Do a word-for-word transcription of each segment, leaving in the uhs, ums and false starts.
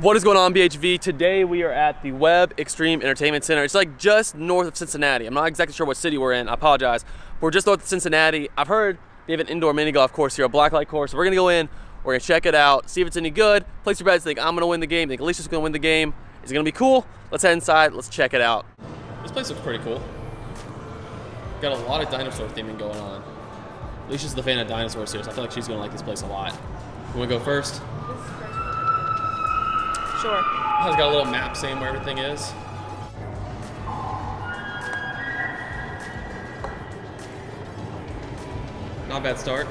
What is going on, B H V? Today we are at the Webb Extreme Entertainment Center. It's like just north of Cincinnati. I'm not exactly sure what city we're in, I apologize. We're just north of Cincinnati. I've heard they have an indoor mini golf course here, a blacklight course. We're gonna go in, we're gonna check it out, see if it's any good. Place your bets, think I'm gonna win the game, think Alicia's gonna win the game. Is it gonna be cool? Let's head inside, let's check it out. This place looks pretty cool. Got a lot of dinosaur theming going on. Alicia's the fan of dinosaurs here, so I feel like she's gonna like this place a lot. You wanna go first? Sure. It's got a little map saying where everything is. Not a bad start.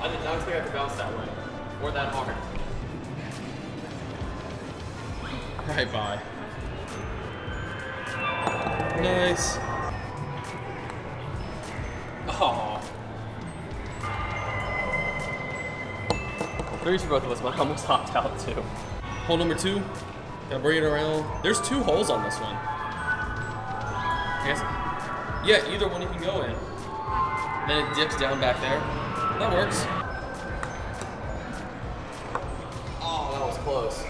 I did not expect I could bounce that way or that hard. Right by. Nice. Oh. Three's for both of us, but I almost hopped out too. Hole number two, gotta bring it around. There's two holes on this one. I guess, yeah, either one you can go in. Then it dips down back there. That works. Oh, that was close.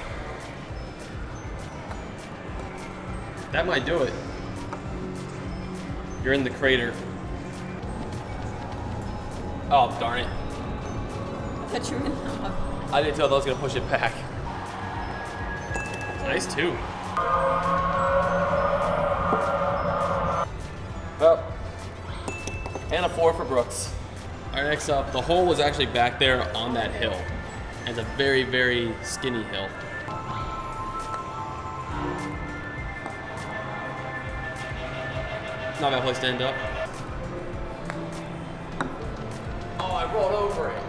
That might do it. You're in the crater. Oh, darn it. I thought you were gonna I didn't tell that I was gonna push it back. Nice too. Well, and a four for Brooks. All right, next up, the hole was actually back there on that hill. And it's a very, very skinny hill. Not a bad place to end up. Oh, I rolled over it.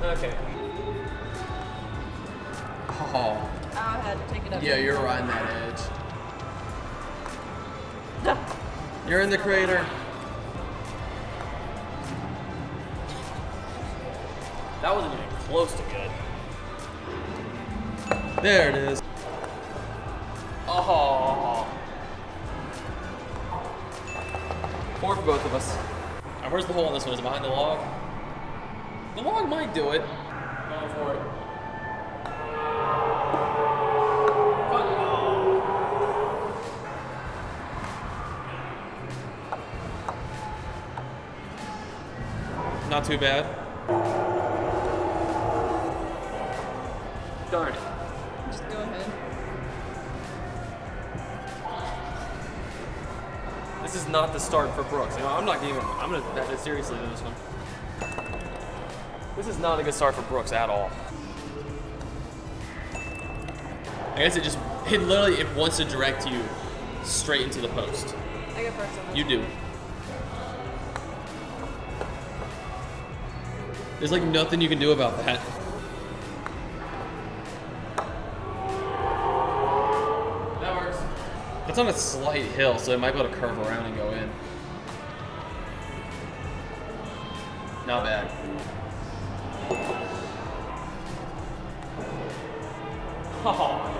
Okay. Oh. I had to take it up. Yeah, you're right on that edge. You're in the crater. That wasn't even close to good. There it is. Oh. Four for both of us. Now, where's the hole on this one? Is it behind the log? The log might do it. Going for it. Not too bad. Darn it. Just go ahead. This is not the start for Brooks. You know, I'm not giving. I'm gonna bet it seriously to this one. This is not a good start for Brooks at all. I guess it just, it literally, it wants to direct you straight into the post. I go first. You do. There's like nothing you can do about that. That works. That's on a slight hill, so it might be able to curve around and go in. Not bad. Oh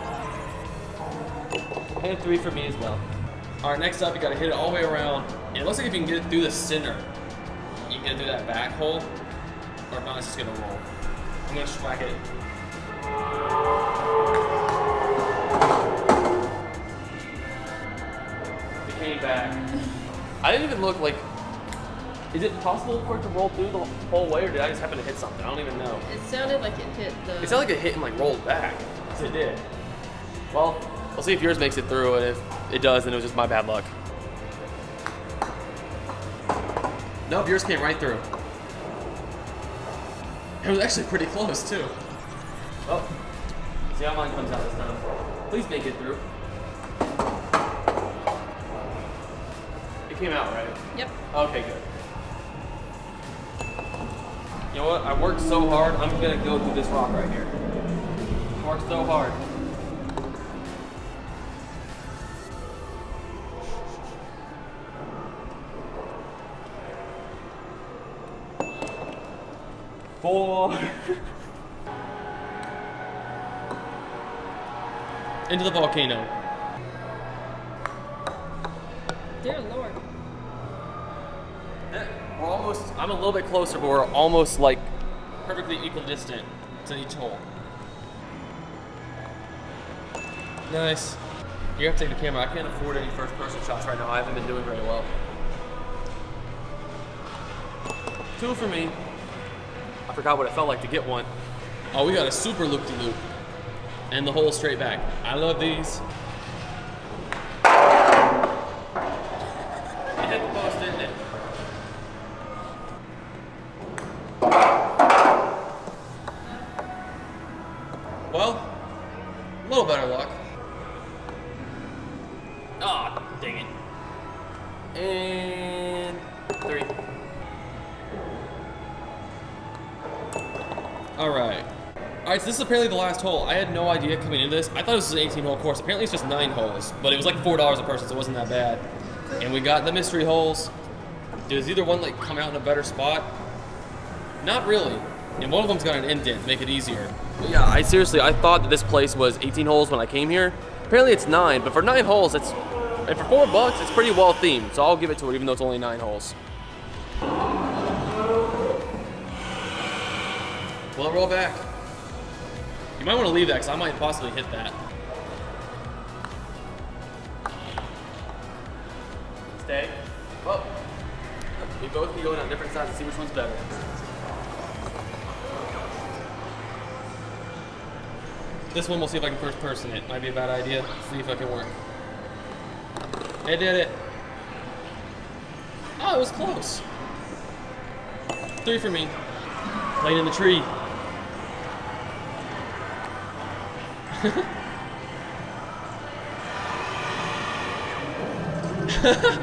my gosh. And three for me as well. Alright, next up, you gotta hit it all the way around. It looks like if you can get it through the center, you can get it through that back hole, or if not, it's just gonna roll. I'm gonna smack it. It came back. I didn't even look like. Is it possible for it to roll through the whole way, or did I just happen to hit something? I don't even know. It sounded like it hit the... It sounded like it hit and like rolled back. Yes, it did. Well, we'll see if yours makes it through, and if it does, then it was just my bad luck. Nope, yours came right through. It was actually pretty close, too. Well, see how mine comes out this time. Please make it through. It came out, right? Yep. Okay, good. You know what? I worked so hard, I'm gonna go through this rock right here. I worked so hard. Four. Into the volcano. Dear Lord. We're almost, I'm a little bit closer, but we're almost like perfectly equidistant to each hole. Nice. You have to take the camera. I can't afford any first person shots right now. I haven't been doing very well. Two for me. I forgot what it felt like to get one. Oh, we got a super loop-de-loop. And the hole straight back. I love these. It hit the post, didn't it? Well, a little better luck. Ah, dang it. And three. All right. All right, so this is apparently the last hole. I had no idea coming into this. I thought this was an eighteen hole course. Apparently it's just nine holes, but it was like four dollars a person, so it wasn't that bad. And we got the mystery holes. Does either one like come out in a better spot? Not really. And one of them's got an indent, make it easier. Yeah, I seriously, I thought that this place was eighteen holes when I came here. Apparently it's nine, but for nine holes, it's, and for four bucks, it's pretty well themed. So I'll give it to it, even though it's only nine holes. Well, roll back. You might want to leave that because I might possibly hit that. Stay. Well, we both can go in on different sides and see which one's better. This one we'll see if I can first person it. Might be a bad idea. See if I can work. I did it. Oh, it was close. Three for me. Playing in the tree.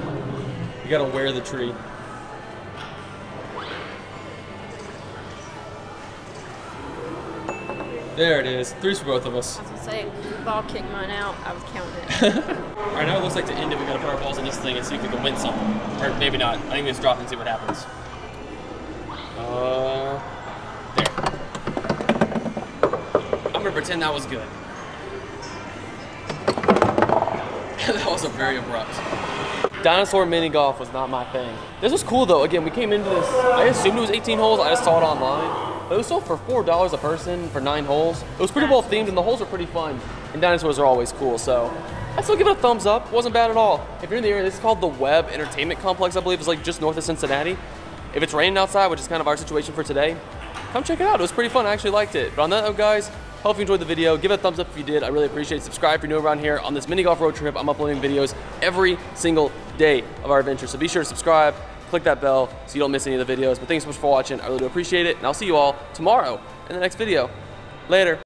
You gotta wear the tree. There it is. Three's for both of us. I was gonna say, the ball kicked mine out. I was counting it. All right, now it looks like to end it, we gotta put our balls in this thing and see if we can win something, or maybe not. I think we just drop and see what happens. Uh, there. I'm gonna pretend that was good. That was a very abrupt. Dinosaur mini golf was not my thing. This was cool though. Again, we came into this, I assumed it was eighteen holes. I just saw it online. But it was sold for four dollars a person for nine holes. It was pretty well themed and the holes were pretty fun. And dinosaurs are always cool, so I'd still give it a thumbs up. It wasn't bad at all. If you're in the area, this is called the Webb Entertainment Complex, I believe. It's like just north of Cincinnati. If it's raining outside, which is kind of our situation for today, come check it out. It was pretty fun. I actually liked it. But on that note, guys, hope you enjoyed the video. Give it a thumbs up if you did. I really appreciate it. Subscribe if you're new around here. On this mini golf road trip, I'm uploading videos every single day of our adventure. So be sure to subscribe, click that bell so you don't miss any of the videos. But thanks so much for watching. I really do appreciate it. And I'll see you all tomorrow in the next video. Later.